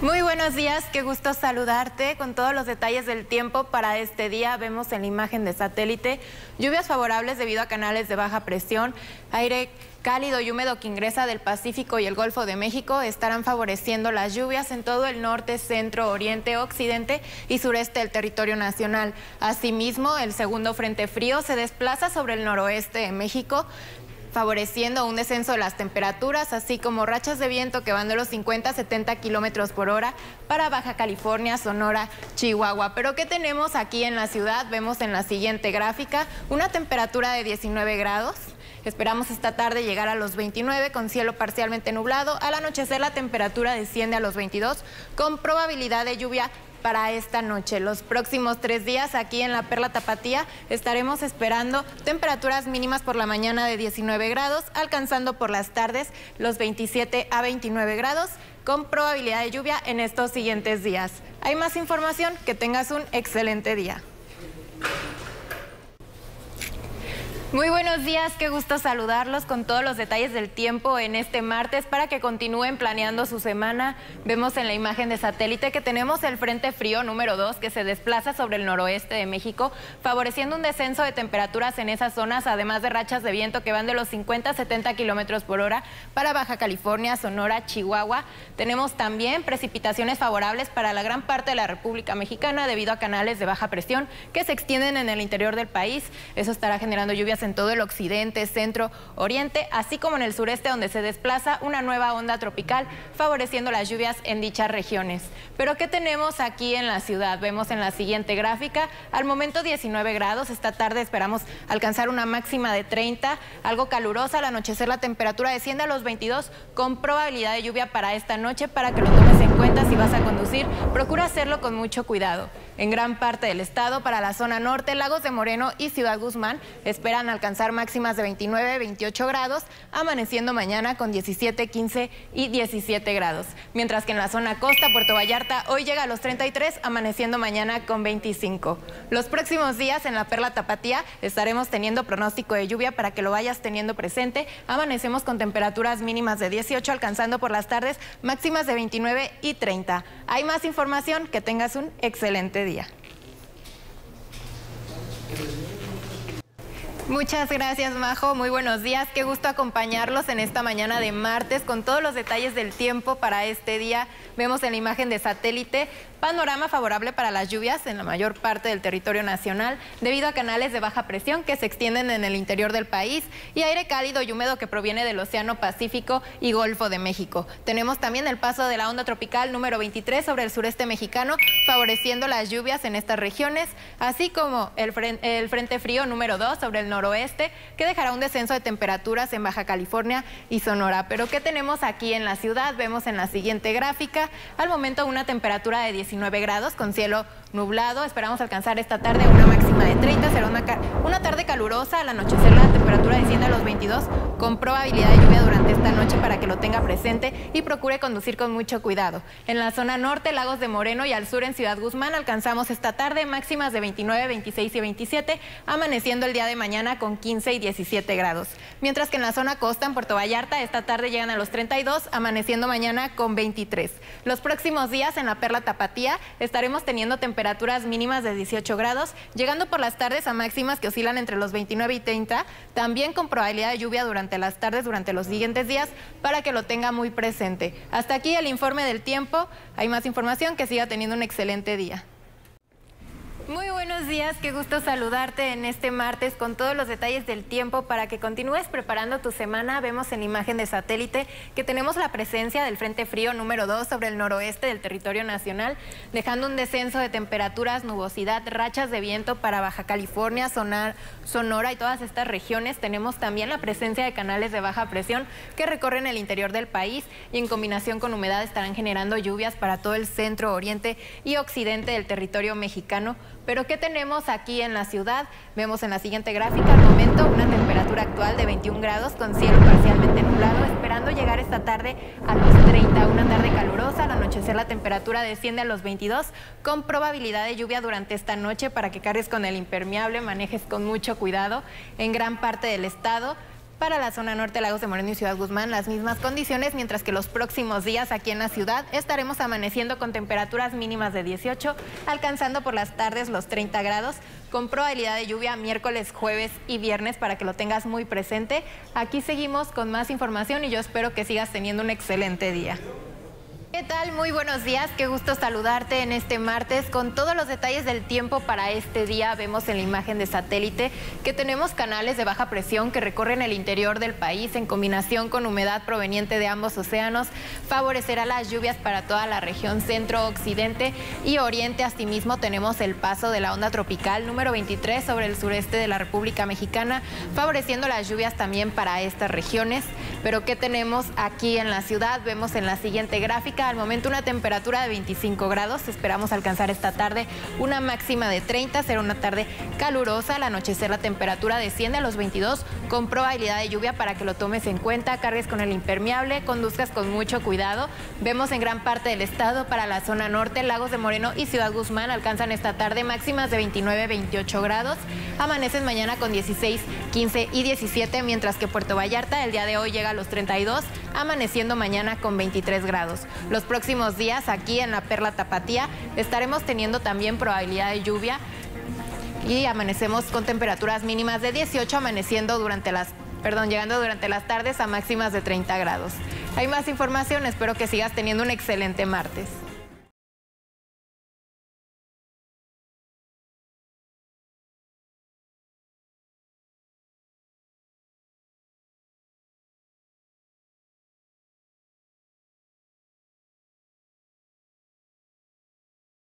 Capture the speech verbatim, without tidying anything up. Muy buenos días, qué gusto saludarte con todos los detalles del tiempo para este día. Vemos en la imagen de satélite lluvias favorables debido a canales de baja presión, aire cálido y húmedo que ingresa del Pacífico y el Golfo de México estarán favoreciendo las lluvias en todo el norte, centro, oriente, occidente y sureste del territorio nacional. Asimismo, el segundo frente frío se desplaza sobre el noroeste de México, favoreciendo un descenso de las temperaturas, así como rachas de viento que van de los cincuenta a setenta kilómetros por hora para Baja California, Sonora, Chihuahua. Pero ¿qué tenemos aquí en la ciudad? Vemos en la siguiente gráfica una temperatura de diecinueve grados. Esperamos esta tarde llegar a los veintinueve con cielo parcialmente nublado. Al anochecer la temperatura desciende a los veintidós con probabilidad de lluvia para esta noche. Los próximos tres días aquí en la Perla Tapatía estaremos esperando temperaturas mínimas por la mañana de diecinueve grados, alcanzando por las tardes los veintisiete a veintinueve grados, con probabilidad de lluvia en estos siguientes días. Hay más información, que tengas un excelente día. Muy buenos días, qué gusto saludarlos con todos los detalles del tiempo en este martes para que continúen planeando su semana. Vemos en la imagen de satélite que tenemos el frente frío número dos que se desplaza sobre el noroeste de México, favoreciendo un descenso de temperaturas en esas zonas, además de rachas de viento que van de los cincuenta a setenta kilómetros por hora para Baja California, Sonora, Chihuahua. Tenemos también precipitaciones favorables para la gran parte de la República Mexicana debido a canales de baja presión que se extienden en el interior del país. Eso estará generando lluvias en todo el occidente, centro, oriente, así como en el sureste donde se desplaza una nueva onda tropical, favoreciendo las lluvias en dichas regiones. Pero ¿qué tenemos aquí en la ciudad? Vemos en la siguiente gráfica, al momento diecinueve grados, esta tarde esperamos alcanzar una máxima de treinta, algo calurosa, al anochecer la temperatura desciende a los veintidós con probabilidad de lluvia para esta noche, para que lo tomes en cuenta si vas a conducir, procura hacerlo con mucho cuidado. En gran parte del estado, para la zona norte, Lagos de Moreno y Ciudad Guzmán, esperan alcanzar máximas de veintinueve, veintiocho grados, amaneciendo mañana con diecisiete, quince y diecisiete grados. Mientras que en la zona costa, Puerto Vallarta, hoy llega a los treinta y tres, amaneciendo mañana con veinticinco. Los próximos días en la Perla Tapatía estaremos teniendo pronóstico de lluvia para que lo vayas teniendo presente. Amanecemos con temperaturas mínimas de dieciocho, alcanzando por las tardes máximas de veintinueve y treinta. Hay más información, que tengas un excelente día. Muchas gracias, Majo. Muy buenos días. Qué gusto acompañarlos en esta mañana de martes con todos los detalles del tiempo para este día. Vemos en la imagen de satélite panorama favorable para las lluvias en la mayor parte del territorio nacional debido a canales de baja presión que se extienden en el interior del país y aire cálido y húmedo que proviene del Océano Pacífico y Golfo de México. Tenemos también el paso de la onda tropical número veintitrés sobre el sureste mexicano, favoreciendo las lluvias en estas regiones, así como el, fren el frente frío número dos sobre el noroeste que dejará un descenso de temperaturas en Baja California y Sonora. Pero ¿qué tenemos aquí en la ciudad? Vemos en la siguiente gráfica, al momento una temperatura de diecinueve grados con cielo nublado, esperamos alcanzar esta tarde una máxima de treinta, será una, una tarde calurosa, al anochecer la temperatura desciende a los veintidós con probabilidad de lluvia durante esta noche para que lo tenga presente y procure conducir con mucho cuidado. En la zona norte, Lagos de Moreno y al sur en Ciudad Guzmán alcanzamos esta tarde máximas de veintinueve, veintiséis y veintisiete, amaneciendo el día de mañana con quince y diecisiete grados. Mientras que en la zona costa, en Puerto Vallarta, esta tarde llegan a los treinta y dos, amaneciendo mañana con veintitrés. Los próximos días en la Perla Tapatía estaremos teniendo temperaturas Temperaturas mínimas de dieciocho grados, llegando por las tardes a máximas que oscilan entre los veintinueve y treinta, también con probabilidad de lluvia durante las tardes, durante los siguientes días, para que lo tenga muy presente. Hasta aquí el informe del tiempo, hay más información, que siga teniendo un excelente día. Muy buenos días, qué gusto saludarte en este martes con todos los detalles del tiempo para que continúes preparando tu semana. Vemos en imagen de satélite que tenemos la presencia del frente frío número dos sobre el noroeste del territorio nacional, dejando un descenso de temperaturas, nubosidad, rachas de viento para Baja California, Sonora y todas estas regiones. Tenemos también la presencia de canales de baja presión que recorren el interior del país y en combinación con humedad estarán generando lluvias para todo el centro, oriente y occidente del territorio mexicano. Pero ¿qué tenemos aquí en la ciudad? Vemos en la siguiente gráfica, al momento, una temperatura actual de veintiún grados con cielo parcialmente nublado, esperando llegar esta tarde a los treinta, una tarde calurosa, al anochecer la temperatura desciende a los veintidós, con probabilidad de lluvia durante esta noche para que cargues con el impermeable, manejes con mucho cuidado en gran parte del estado. Para la zona norte, Lagos de Moreno y Ciudad Guzmán, las mismas condiciones, mientras que los próximos días aquí en la ciudad estaremos amaneciendo con temperaturas mínimas de dieciocho, alcanzando por las tardes los treinta grados, con probabilidad de lluvia miércoles, jueves y viernes, para que lo tengas muy presente. Aquí seguimos con más información y yo espero que sigas teniendo un excelente día. ¿Qué tal? Muy buenos días, qué gusto saludarte en este martes con todos los detalles del tiempo para este día. Vemos en la imagen de satélite que tenemos canales de baja presión que recorren el interior del país en combinación con humedad proveniente de ambos océanos. Favorecerá las lluvias para toda la región centro, occidente y oriente. Asimismo tenemos el paso de la onda tropical número veintitrés sobre el sureste de la República Mexicana, favoreciendo las lluvias también para estas regiones. Pero ¿qué tenemos aquí en la ciudad? Vemos en la siguiente gráfica al momento una temperatura de veinticinco grados, esperamos alcanzar esta tarde una máxima de treinta, será una tarde calurosa, al anochecer la temperatura desciende a los veintidós con probabilidad de lluvia para que lo tomes en cuenta, cargues con el impermeable, conduzcas con mucho cuidado. Vemos en gran parte del estado para la zona norte, Lagos de Moreno y Ciudad Guzmán alcanzan esta tarde máximas de veintinueve, veintiocho grados, amanecen mañana con dieciséis, quince y diecisiete, mientras que Puerto Vallarta el día de hoy llega a los treinta y dos, amaneciendo mañana con veintitrés grados. Los próximos días aquí en la Perla Tapatía estaremos teniendo también probabilidad de lluvia y amanecemos con temperaturas mínimas de dieciocho, amaneciendo durante las, perdón, llegando durante las tardes a máximas de treinta grados. Hay más información, espero que sigas teniendo un excelente martes.